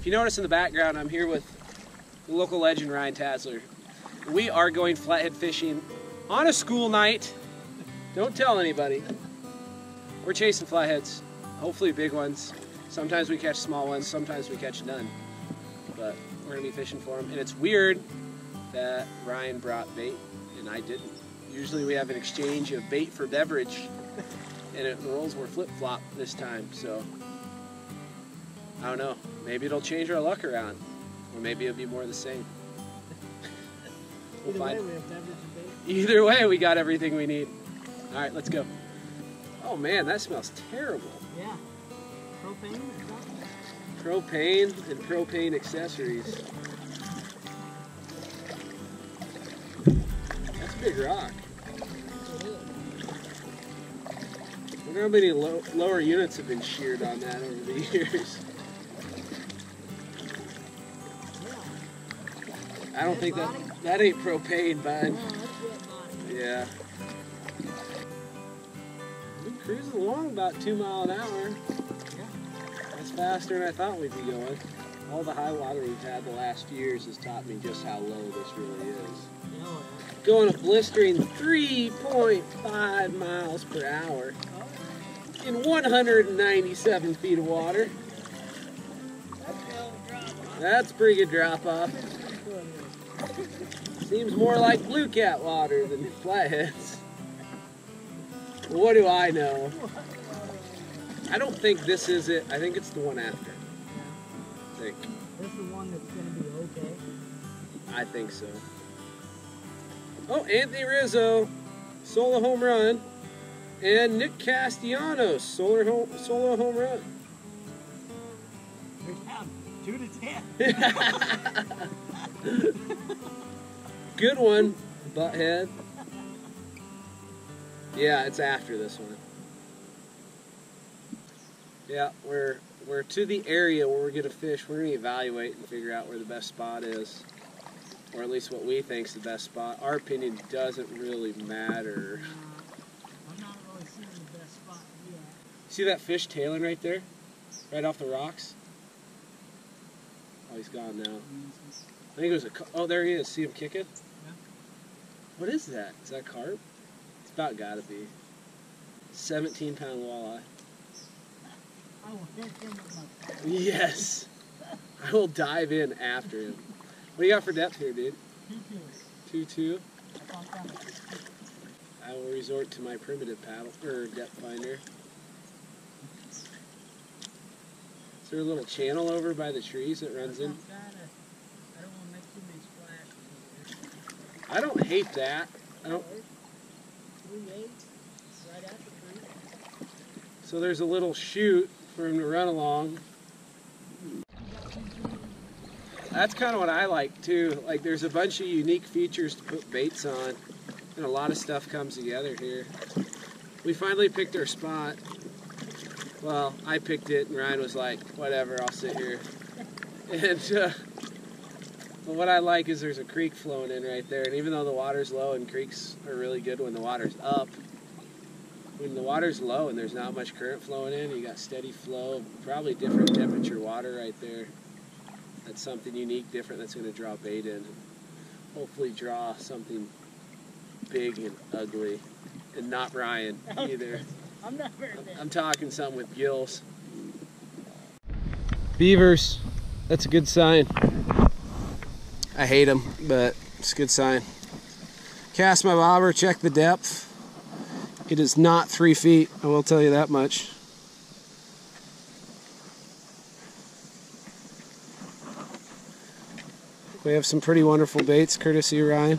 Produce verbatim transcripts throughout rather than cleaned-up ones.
If you notice in the background, I'm here with the local legend, Ryan Tazler. We are going flathead fishing on a school night. Don't tell anybody. We're chasing flatheads, hopefully big ones. Sometimes we catch small ones, sometimes we catch none. But we're gonna be fishing for them. And it's weird that Ryan brought bait and I didn't. Usually we have an exchange of bait for beverage and it, the rolls were flip-flop this time, so. I don't know, maybe it'll change our luck around, or maybe it'll be more the same. We'll Either find way, we have to have everything. Either way, we got everything we need. All right, let's go. Oh man, that smells terrible. Yeah, propane and stuff. Propane and propane accessories. That's a big rock. I wonder how many low, lower units have been sheared on that over the years. I don't think that, that ain't propane, bud. Yeah. We're cruising along about two mile an hour. That's faster than I thought we'd be going. All the high water we've had the last few years has taught me just how low this really is. Going a blistering three point five miles per hour in one hundred ninety-seven feet of water. That's pretty good drop off. Seems more like blue cat water than flatheads. What do I know? I don't think this is it. I think it's the one after. I think. This is the one that's going to be okay. I think so. Oh, Anthony Rizzo, solo home run. And Nick Castellanos, solar home, solo home run. They're down two to ten. Good one, butthead. Yeah, it's after this one. Yeah, we're we're to the area where we're gonna fish. We're gonna evaluate and figure out where the best spot is, or at least what we think is the best spot. Our opinion doesn't really matter. I'm not really seeing the best spot yet. See that fish tailing right there, right off the rocks? Oh, he's gone now. I think it was a. Oh, there he is. See him kick it? What is that? Is that carp? It's about gotta be. seventeen pound walleye. I will hit him with my phone. Yes! I will dive in after him. What do you got for depth here, dude? two two. two two? I will resort to my primitive paddle, or depth finder. Is there a little channel over by the trees that runs in? I don't hate that. I don't. So there's a little chute for him to run along. That's kind of what I like too. Like there's a bunch of unique features to put baits on, and a lot of stuff comes together here. We finally picked our spot. Well, I picked it, and Ryan was like, "Whatever, I'll sit here." And. Uh, But what I like is there's a creek flowing in right there, and even though the water's low, and creeks are really good when the water's up, when the water's low and there's not much current flowing in, you got steady flow, probably different temperature water right there. That's something unique, different, that's going to draw bait in. Hopefully draw something big and ugly, and not Ryan either. I'm not very big. I'm talking something with gills. Beavers, that's a good sign. I hate them, but it's a good sign. Cast my bobber, check the depth. It is not three feet, I will tell you that much. We have some pretty wonderful baits, courtesy of Ryan.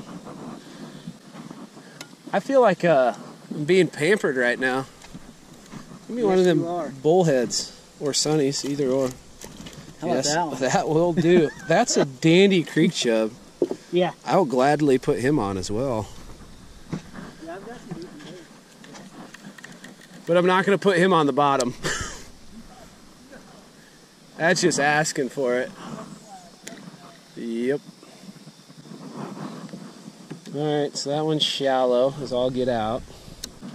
I feel like uh, I'm being pampered right now. Give me yes, one of them bullheads or sunnies, either or. How about yes, that one? That will do. That's a dandy creek chub. Yeah. I will gladly put him on as well. Yeah, I've got some decent baits. But I'm not going to put him on the bottom. That's just asking for it. Yep. Alright, so that one's shallow, as all get out.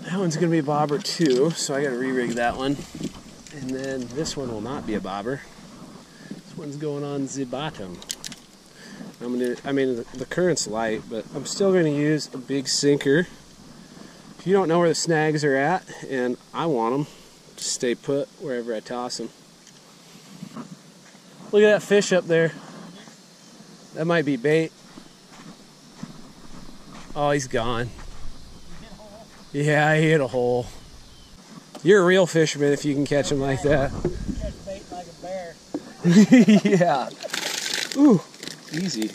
That one's going to be a bobber too, so I got to re-rig that one. And then this one will not be a bobber. One's going on the bottom. I'm gonna, I mean, the, the current's light, but I'm still going to use a big sinker. If you don't know where the snags are at, and I want them to stay put wherever I toss them. Look at that fish up there. That might be bait. Oh, he's gone. Yeah, I hit a hole. You're a real fisherman if you can catch him like that. Catch bait like a bear. Yeah. Ooh, easy.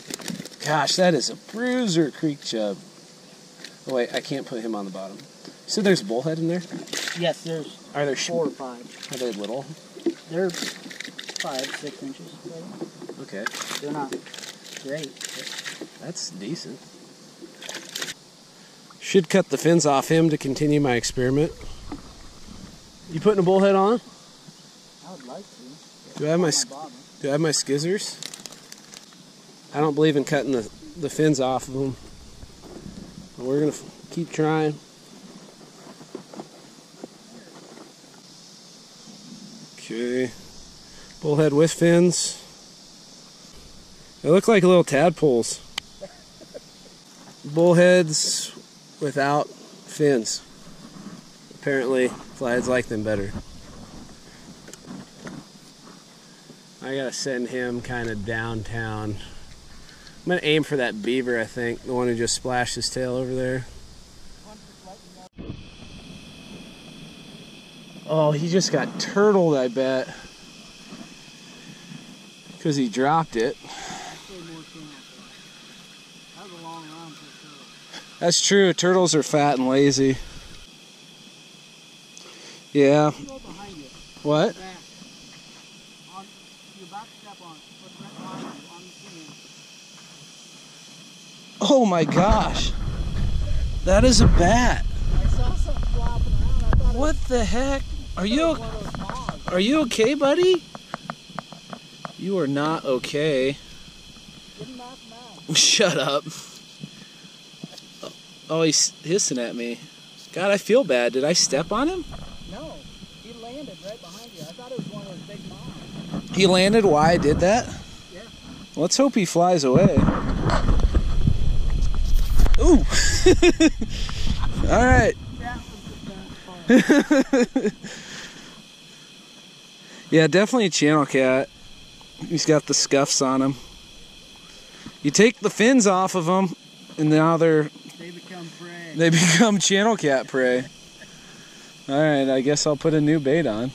Gosh, that is a bruiser creek chub. Oh wait, I can't put him on the bottom. So there's a bullhead in there? Yes, there's are there four or five. Are they little? They're five, six inches. Right? Okay. They're not great. That's decent. Should cut the fins off him to continue my experiment. You putting a bullhead on? I would like to. Do I have my, my do I have my skizzers? I don't believe in cutting the, the fins off of them. But we're gonna keep trying. Okay, bullhead with fins. They look like little tadpoles. Bullheads without fins. Apparently, flatheads like them better. I gotta send him kind of downtown. I'm gonna aim for that beaver, I think, the one who just splashed his tail over there. Oh, he just got turtled, I bet. Because he dropped it. That's true, turtles are fat and lazy. Yeah. What? Oh my gosh. That is a bat. I saw something flopping around. What the heck? Are you Are you okay, buddy? You are not okay. Shut up. Oh, he's hissing at me. God, I feel bad. Did I step on him? No. He landed right behind you. I thought it was one of those big moms. He landed? Why I did that? Yeah. Let's hope he flies away. Ooh! All right. Yeah, definitely a channel cat. He's got the scuffs on him. You take the fins off of him, and now they're... They become prey. They become channel cat prey. Alright, I guess I'll put a new bait on.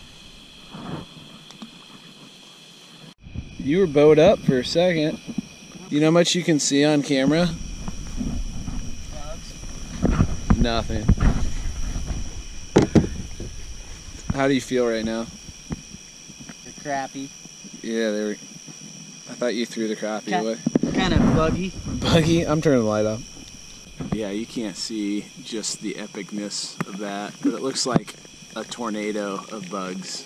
You were bowed up for a second. You know how much you can see on camera? Bugs. Nothing. How do you feel right now? They're crappy. Yeah, they were... I thought you threw the crappie kind, away. Kind of buggy. Buggy? I'm turning the light up. Yeah, you can't see just the epicness of that, but it looks like a tornado of bugs.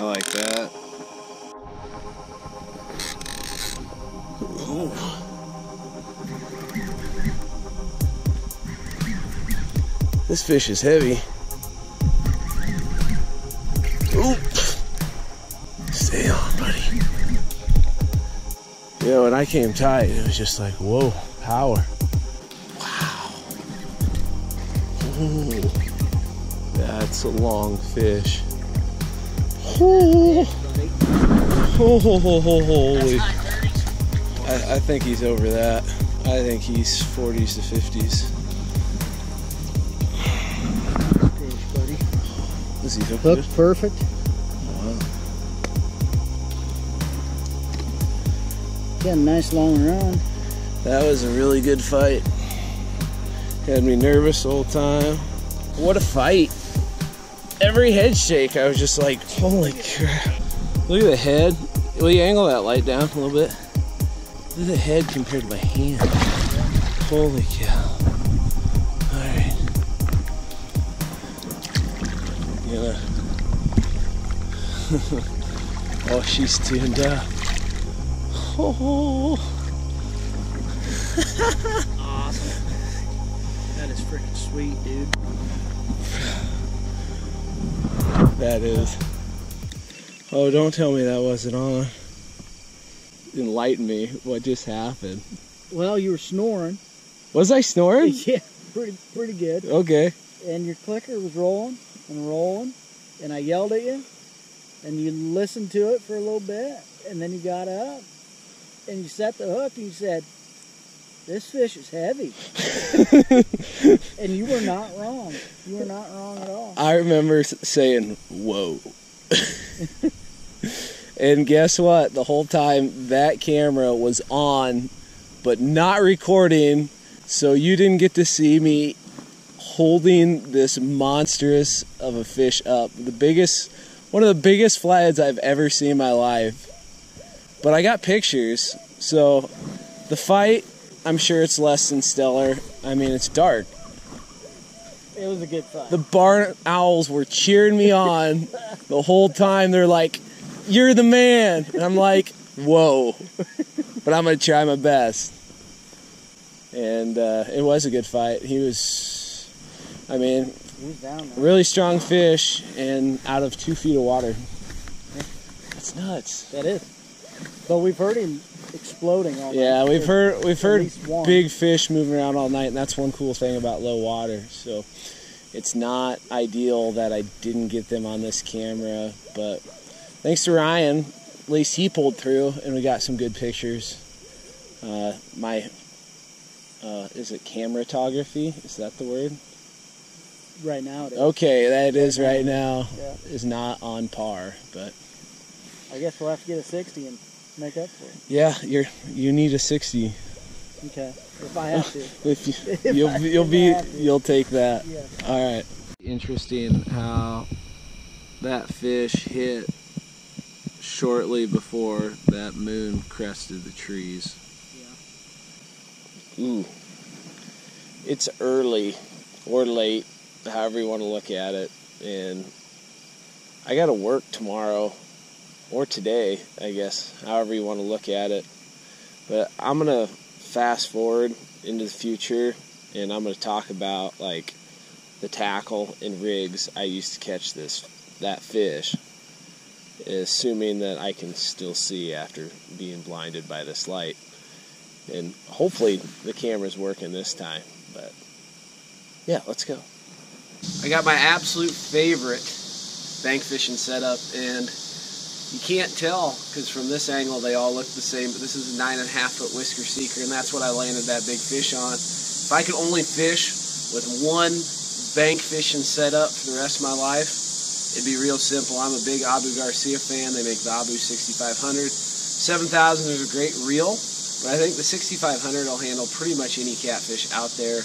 I like that. Oh. This fish is heavy. Oop. Stay on, buddy. You know, when I came tight, it was just like, whoa, power. Wow. Ooh, that's a long fish. Oh, holy. I, I think he's over that. I think he's forties to fifties. Is he hooked? Hooked perfect. Wow. Got a nice long run. That was a really good fight. Had me nervous the whole time. What a fight. Every head shake, I was just like, holy crap. Look at the head. Will you angle that light down a little bit? Look at the head compared to my hand. Holy cow. Oh, she's tuned up. Oh. Awesome. That is freaking sweet, dude. that is. Oh, don't tell me that wasn't on. Enlighten me, what just happened? Well, you were snoring. Was I snoring? Yeah, pretty, pretty good. Okay. And your clicker was rolling and rolling, and I yelled at you, and you listened to it for a little bit, and then you got up, and you set the hook, and you said, "This fish is heavy." And you were not wrong. You were not wrong at all. I remember saying, "Whoa." And guess what? The whole time, that camera was on, but not recording, so you didn't get to see me holding this monstrous of a fish up. The biggest, one of the biggest flatheads I've ever seen in my life. But I got pictures, so the fight, I'm sure it's less than stellar. I mean, it's dark. It was a good fight. The barn owls were cheering me on the whole time. They're like, "You're the man." And I'm like, "Whoa." But I'm going to try my best. And uh, it was a good fight. He was, I mean, he was down there. Really strong fish, and out of two feet of water. That's nuts. That is. But we've heard him exploding all night. Yeah, we've heard we've heard big fish moving around all night, and that's one cool thing about low water. So it's not ideal that I didn't get them on this camera, but thanks to Ryan, at least he pulled through, and we got some good pictures. Uh, my, uh, is it cameratography? Is that the word? Right now it is. Okay, that is right now. Yeah. Is not on par, but I guess we'll have to get a sixty and make up for it. Yeah, you're you need a sixty. Okay, if I have to. if you, if you'll I, you'll if be you'll take that. Yeah. All right. Interesting how that fish hit shortly before that moon crested the trees. Yeah. Ooh. It's early or late, however you want to look at it, and I got to work tomorrow. Or today, I guess, however you want to look at it. But I'm going to fast forward into the future, and I'm going to talk about, like, the tackle and rigs I used to catch this that fish, assuming that I can still see after being blinded by this light. And hopefully the camera's working this time. But, yeah, let's go. I got my absolute favorite bank fishing setup, and you can't tell, because from this angle they all look the same, but this is a nine and a half foot whisker seeker, and that's what I landed that big fish on. If I could only fish with one bank fishing setup for the rest of my life, it'd be real simple. I'm a big Abu Garcia fan. They make the Abu sixty-five hundred. seven thousand is a great reel, but I think the sixty-five hundred will handle pretty much any catfish out there,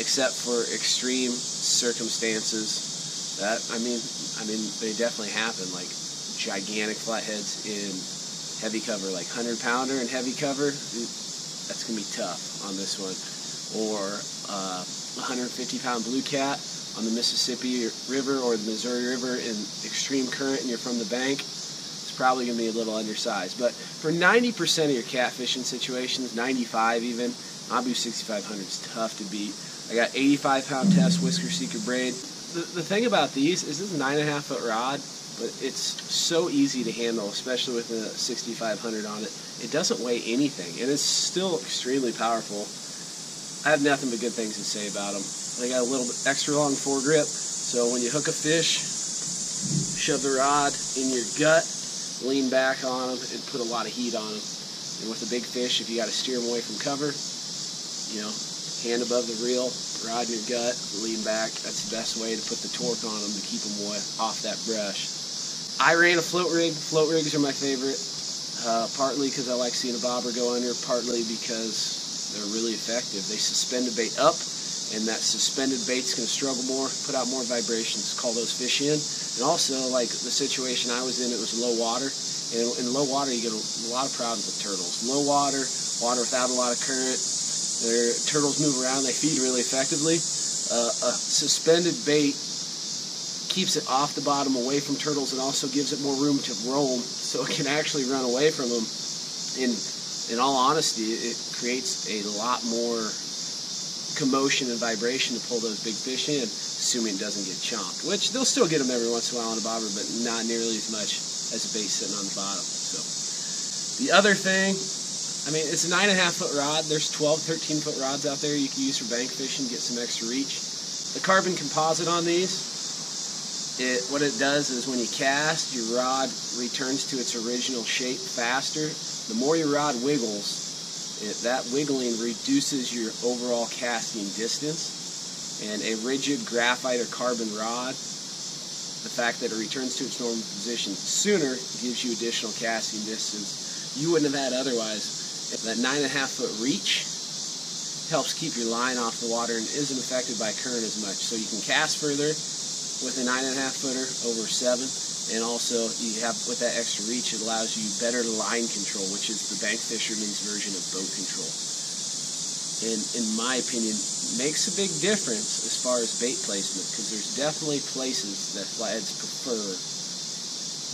except for extreme circumstances. That, I mean, I mean, they definitely happen, like gigantic flatheads in heavy cover, like hundred pounder and heavy cover. That's going to be tough on this one. Or uh, one hundred fifty pound blue cat on the Mississippi River or the Missouri River in extreme current and you're from the bank. It's probably going to be a little undersized. But for ninety percent of your catfishing situations, ninety-five even, Abu sixty-five hundred is tough to beat. I got eighty-five pound test whisker seeker braid. The, the thing about these is this is a nine and a half foot rod, but it's so easy to handle, especially with a sixty-five hundred on it. It doesn't weigh anything, and it's still extremely powerful. I have nothing but good things to say about them. They got a little bit extra long foregrip, so when you hook a fish, shove the rod in your gut, lean back on them, and put a lot of heat on them. And with a big fish, if you got to steer them away from cover, you know, hand above the reel, rod in your gut, lean back. That's the best way to put the torque on them to keep them off that brush. I ran a float rig. Float rigs are my favorite, uh, partly because I like seeing a bobber go under, partly because they're really effective. They suspend a bait up, and that suspended bait's going to struggle more, put out more vibrations, call those fish in. And also, like the situation I was in, it was low water. And in low water, you get a lot of problems with turtles. Low water, water without a lot of current. Their turtles move around. They feed really effectively. Uh, a suspended bait keeps it off the bottom, away from turtles, and also gives it more room to roam, so it can actually run away from them. In, in all honesty, it creates a lot more commotion and vibration to pull those big fish in. assuming it doesn't get chomped, which they'll still get them every once in a while on a bobber, but not nearly as much as a bait sitting on the bottom. So the other thing, I mean, it's a nine and a half foot rod. There's twelve, thirteen foot rods out there you can use for bank fishing, get some extra reach. The carbon composite on these, it what it does is when you cast, your rod returns to its original shape faster. The more your rod wiggles, it, that wiggling reduces your overall casting distance. And a rigid graphite or carbon rod, the fact that it returns to its normal position sooner gives you additional casting distance you wouldn't have had otherwise. That nine and a half foot reach helps keep your line off the water and isn't affected by current as much. So you can cast further with a nine and a half footer over seven, and also you have with that extra reach, it allows you better line control, which is the bank fisherman's version of boat control. And in my opinion, makes a big difference as far as bait placement, because there's definitely places that flatheads prefer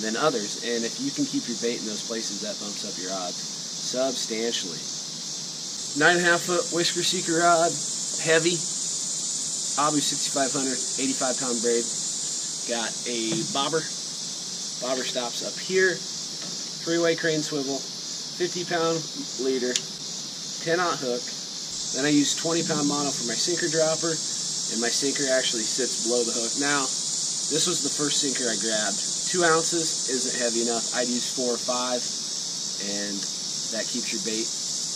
than others, and if you can keep your bait in those places, that bumps up your odds substantially. Nine and a half foot whisker seeker rod, heavy, Abu sixty-five hundred, eighty-five pound braid. Got a bobber, bobber stops up here, three-way crane swivel, fifty pound leader, ten aught hook. Then I use twenty pound mono for my sinker dropper, and my sinker actually sits below the hook. Now, this was the first sinker I grabbed. Two ounces isn't heavy enough. I'd use four or five, and that keeps your bait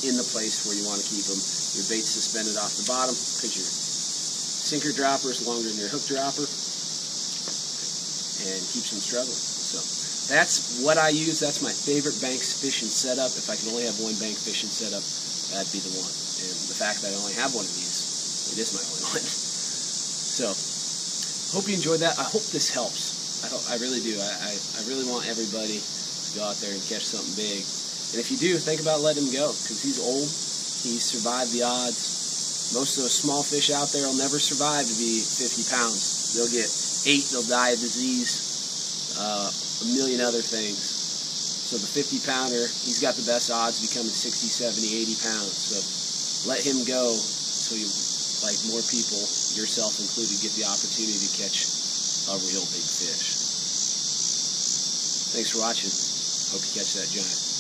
in the place where you want to keep them. Your bait's suspended off the bottom because your sinker dropper is longer than your hook dropper, and keeps them struggling. So that's what I use. That's my favorite bank fishing setup. If I could only have one bank fishing setup, that'd be the one. And the fact that I only have one of these, it is my only one. So, hope you enjoyed that. I hope this helps. I, hope, I really do. I, I, I really want everybody to go out there and catch something big. And if you do, think about letting him go, because he's old. He survived the odds. Most of those small fish out there will never survive to be fifty pounds. They'll get eight, they'll die of disease, uh, a million other things. So the fifty pounder, he's got the best odds of becoming sixty, seventy, eighty pounds. So let him go so you, like more people, yourself included, get the opportunity to catch a real big fish. Thanks for watching. Hope you catch that giant.